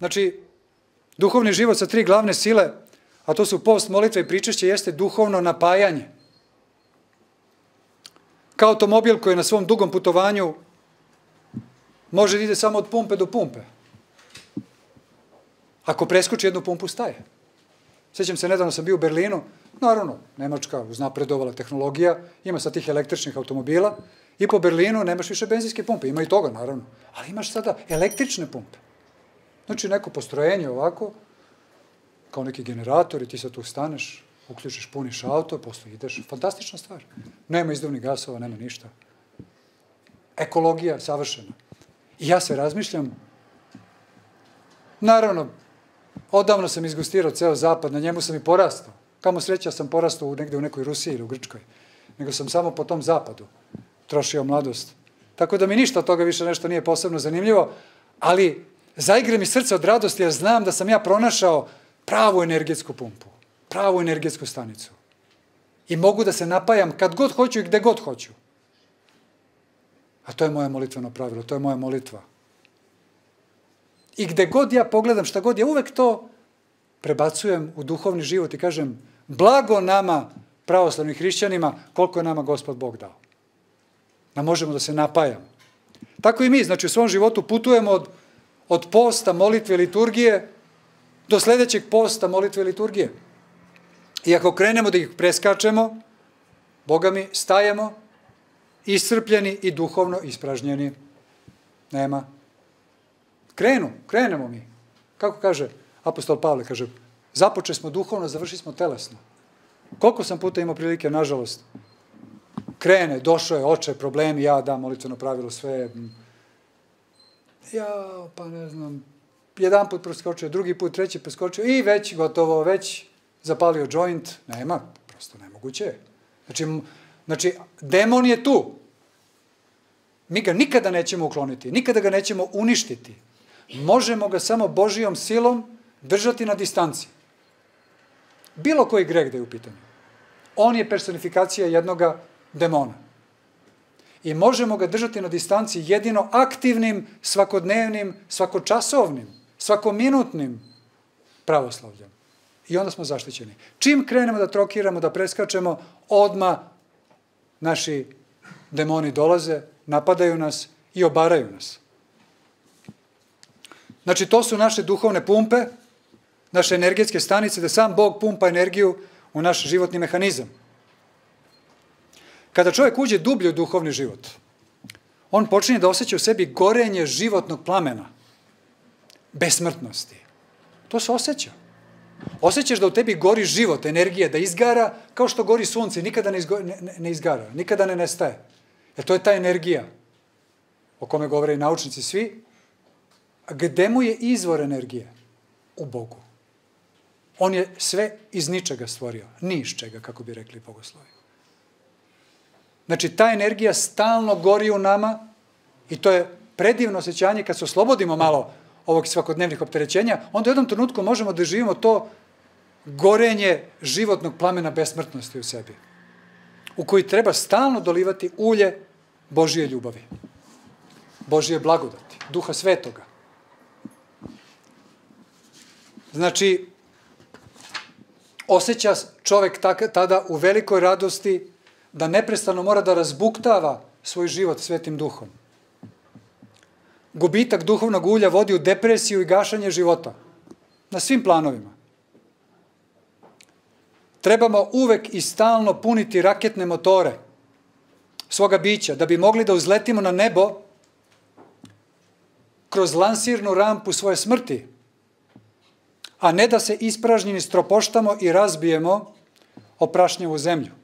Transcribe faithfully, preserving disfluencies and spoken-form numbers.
Znači, duhovni život sa tri glavne sile, a to su post, molitva i pričešće, jeste duhovno napajanje. Kao automobil koji na svom dugom putovanju može da ide samo od pumpe do pumpe. Ako preskoči jednu pumpu, staje. Sjećam se, nedavno sam bio u Berlinu, naravno, Nemačka uznapredovala tehnologija, ima sad tih električnih automobila, i po Berlinu nemaš više benzinske pumpe, ima i toga, naravno, ali imaš sada električne pumpe. Znači, neko postrojenje ovako, kao neki generator, i ti sad tu staneš, uključiš, puniš auto, posle ideš, fantastična stvar. Nema izduvnih gasova, nema ništa. Ekologija savršena. I ja se razmišljam, naravno, odavno sam izgustirao ceo zapad, na njemu sam i porastao. Kamo sreća sam porastao negde u nekoj Rusiji ili u Grčkoj, nego sam samo po tom zapadu trošio mladost. Tako da mi ništa od toga više nešto nije posebno zanimljivo, ali zaigre mi srce od radosti, ja znam da sam ja pronašao pravu energetsku pumpu, pravu energetsku stanicu. I mogu da se napajam kad god hoću i gde god hoću. A to je moje molitveno pravilo, to je moja molitva. I gde god ja pogledam, šta god, ja uvek to prebacujem u duhovni život i kažem, blago nama, pravoslavnim hrišćanima, koliko je nama Gospod Bog dao. Da možemo da se napajamo. Tako i mi, znači u svom životu putujemo od posta, molitve, liturgije, do sledećeg posta, molitve, liturgije. I ako krenemo da ih preskačemo, Boga mi, stajemo iscrpljeni i duhovno ispražnjeni. Nema. Krenu, krenemo mi. Kako kaže apostol Pavle, kaže, započeli smo duhovno, završili smo telesno. Koliko sam puta imao prilike, nažalost, krene, došao je očaj, problemi, ja da, molitveno pravilo, sve, ja, pa ne znam, jedan put preskočio, drugi put, treći preskočio i već gotovo, već zapalio joint, nema, prosto nemoguće je. Znači, znači, demon je tu. Mi ga nikada nećemo ukloniti, nikada ga nećemo uništiti. Možemo ga samo Božijom silom držati na distanci. Bilo koji greh da je u pitanju. On je personifikacija jednoga demona. I možemo ga držati na distanci jedino aktivnim, svakodnevnim, svakočasovnim, svakominutnim pravoslavljem. I onda smo zaštićeni. Čim krenemo da trokiramo, da preskačemo, odmah naši demoni dolaze, napadaju nas i obaraju nas. Znači, to su naše duhovne pumpe, naše energetske stanice, da sam Bog pumpa energiju u naš životni mehanizam. Kada čovjek uđe dublje u duhovni život, on počinje da osjeća u sebi gorenje životnog plamena, besmrtnosti. To se osjeća. Osjećaš da u tebi gori život, energija, da izgara, kao što gori sunce, nikada ne izgara, nikada ne nestaje. Jer to je ta energija, o kome govore i naučnici svi, gde mu je izvor energije? U Bogu. On je sve iz ničega stvorio, ni iz čega, kako bi rekli bogoslovi. Znači, ta energija stalno gori u nama i to je predivno osjećanje kad se oslobodimo malo ovog svakodnevnih opterećenja, onda u jednom trenutku možemo da živimo to gorenje životnog plamena besmrtnosti u sebi, u koji treba stalno dolivati ulje Božije ljubavi, Božije blagodati, Duha Svetoga. Znači, osjeća čovek tada u velikoj radosti da neprestano mora da razbuktava svoj život Svetim Duhom. Gubitak duhovnog ulja vodi u depresiju i gašanje života. Na svim planovima. Trebamo uvek i stalno puniti raketne motore svoga bića, da bi mogli da uzletimo na nebo kroz lansirnu rampu svoje smrti, a ne da se ispražnjeni stropoštamo i razbijemo o prašnjevu zemlju.